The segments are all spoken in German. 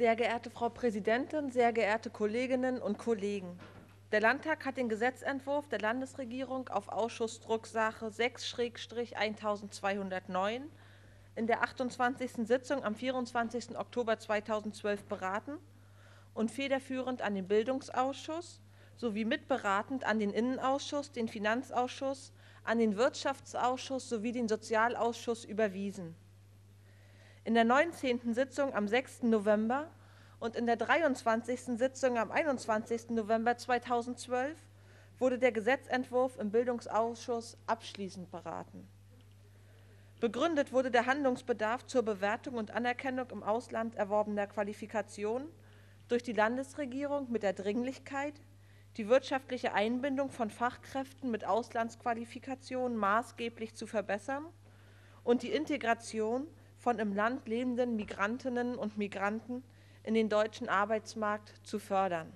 Sehr geehrte Frau Präsidentin, sehr geehrte Kolleginnen und Kollegen! Der Landtag hat den Gesetzentwurf der Landesregierung auf Ausschussdrucksache 6/1209 in der 28. Sitzung am 24. Oktober 2012 beraten und federführend an den Bildungsausschuss sowie mitberatend an den Innenausschuss, den Finanzausschuss, an den Wirtschaftsausschuss sowie den Sozialausschuss überwiesen. In der 19. Sitzung am 6. November und in der 23. Sitzung am 21. November 2012 wurde der Gesetzentwurf im Bildungsausschuss abschließend beraten. Begründet wurde der Handlungsbedarf zur Bewertung und Anerkennung im Ausland erworbener Qualifikationen durch die Landesregierung mit der Dringlichkeit, die wirtschaftliche Einbindung von Fachkräften mit Auslandsqualifikationen maßgeblich zu verbessern und die Integration von im Land lebenden Migrantinnen und Migranten in den deutschen Arbeitsmarkt zu fördern.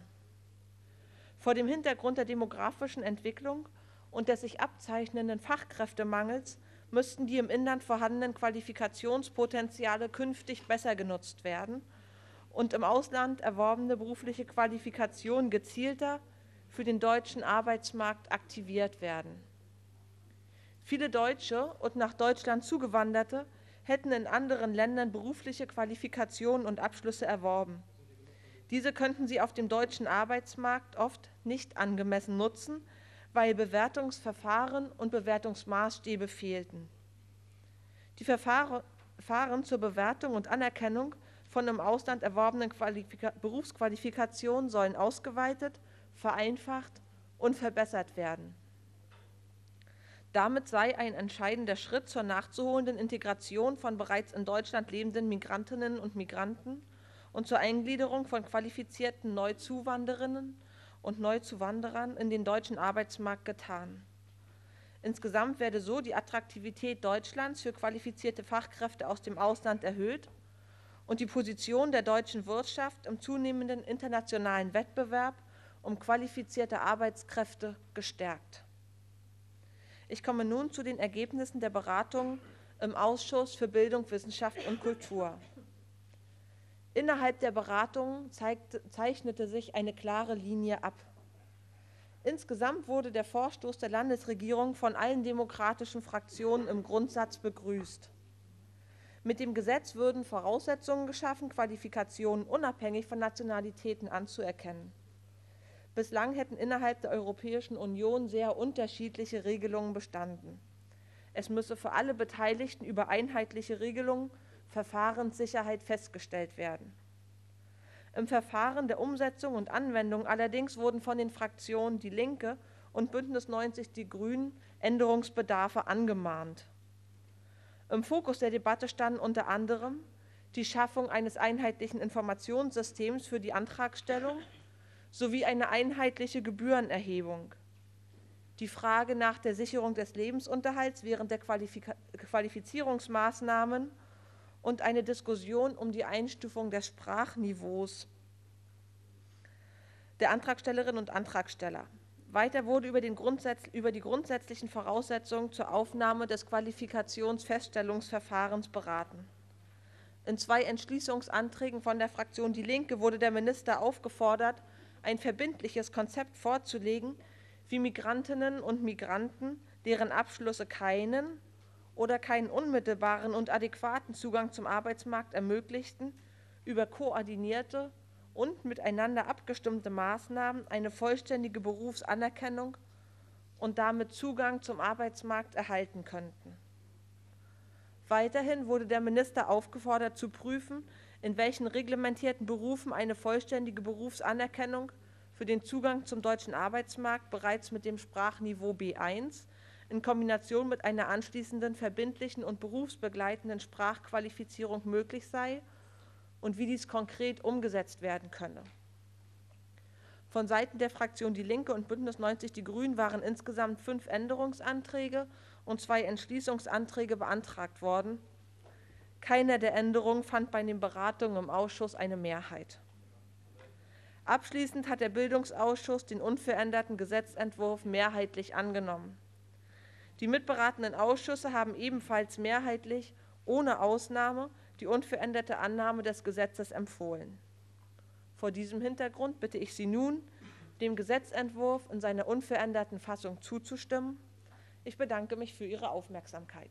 Vor dem Hintergrund der demografischen Entwicklung und des sich abzeichnenden Fachkräftemangels müssten die im Inland vorhandenen Qualifikationspotenziale künftig besser genutzt werden und im Ausland erworbene berufliche Qualifikationen gezielter für den deutschen Arbeitsmarkt aktiviert werden. Viele Deutsche und nach Deutschland Zugewanderte hätten in anderen Ländern berufliche Qualifikationen und Abschlüsse erworben. Diese könnten sie auf dem deutschen Arbeitsmarkt oft nicht angemessen nutzen, weil Bewertungsverfahren und Bewertungsmaßstäbe fehlten. Die Verfahren zur Bewertung und Anerkennung von im Ausland erworbenen Berufsqualifikationen sollen ausgeweitet, vereinfacht und verbessert werden. Damit sei ein entscheidender Schritt zur nachzuholenden Integration von bereits in Deutschland lebenden Migrantinnen und Migranten und zur Eingliederung von qualifizierten Neuzuwanderinnen und Neuzuwanderern in den deutschen Arbeitsmarkt getan. Insgesamt werde so die Attraktivität Deutschlands für qualifizierte Fachkräfte aus dem Ausland erhöht und die Position der deutschen Wirtschaft im zunehmenden internationalen Wettbewerb um qualifizierte Arbeitskräfte gestärkt. Ich komme nun zu den Ergebnissen der Beratungen im Ausschuss für Bildung, Wissenschaft und Kultur. Innerhalb der Beratungen zeichnete sich eine klare Linie ab. Insgesamt wurde der Vorstoß der Landesregierung von allen demokratischen Fraktionen im Grundsatz begrüßt. Mit dem Gesetz würden Voraussetzungen geschaffen, Qualifikationen unabhängig von Nationalitäten anzuerkennen. Bislang hätten innerhalb der Europäischen Union sehr unterschiedliche Regelungen bestanden. Es müsse für alle Beteiligten über einheitliche Regelungen Verfahrenssicherheit festgestellt werden. Im Verfahren der Umsetzung und Anwendung allerdings wurden von den Fraktionen Die Linke und BÜNDNIS 90/DIE GRÜNEN Änderungsbedarfe angemahnt. Im Fokus der Debatte standen unter anderem die Schaffung eines einheitlichen Informationssystems für die Antragstellung sowie eine einheitliche Gebührenerhebung, die Frage nach der Sicherung des Lebensunterhalts während der Qualifizierungsmaßnahmen und eine Diskussion um die Einstufung des Sprachniveaus der Antragstellerinnen und Antragsteller. Weiter wurde über die grundsätzlichen Voraussetzungen zur Aufnahme des Qualifikationsfeststellungsverfahrens beraten. In 2 Entschließungsanträgen von der Fraktion Die Linke wurde der Minister aufgefordert, ein verbindliches Konzept vorzulegen, wie Migrantinnen und Migranten, deren Abschlüsse keinen oder keinen unmittelbaren und adäquaten Zugang zum Arbeitsmarkt ermöglichten, über koordinierte und miteinander abgestimmte Maßnahmen eine vollständige Berufsanerkennung und damit Zugang zum Arbeitsmarkt erhalten könnten. Weiterhin wurde der Minister aufgefordert, zu prüfen, in welchen reglementierten Berufen eine vollständige Berufsanerkennung für den Zugang zum deutschen Arbeitsmarkt bereits mit dem Sprachniveau B1 in Kombination mit einer anschließenden verbindlichen und berufsbegleitenden Sprachqualifizierung möglich sei und wie dies konkret umgesetzt werden könne. Von Seiten der Fraktion Die Linke und BÜNDNIS 90/DIE GRÜNEN waren insgesamt 5 Änderungsanträge und 2 Entschließungsanträge beantragt worden. Keiner der Änderungen fand bei den Beratungen im Ausschuss eine Mehrheit. Abschließend hat der Bildungsausschuss den unveränderten Gesetzentwurf mehrheitlich angenommen. Die mitberatenden Ausschüsse haben ebenfalls mehrheitlich, ohne Ausnahme, die unveränderte Annahme des Gesetzes empfohlen. Vor diesem Hintergrund bitte ich Sie nun, dem Gesetzentwurf in seiner unveränderten Fassung zuzustimmen. Ich bedanke mich für Ihre Aufmerksamkeit.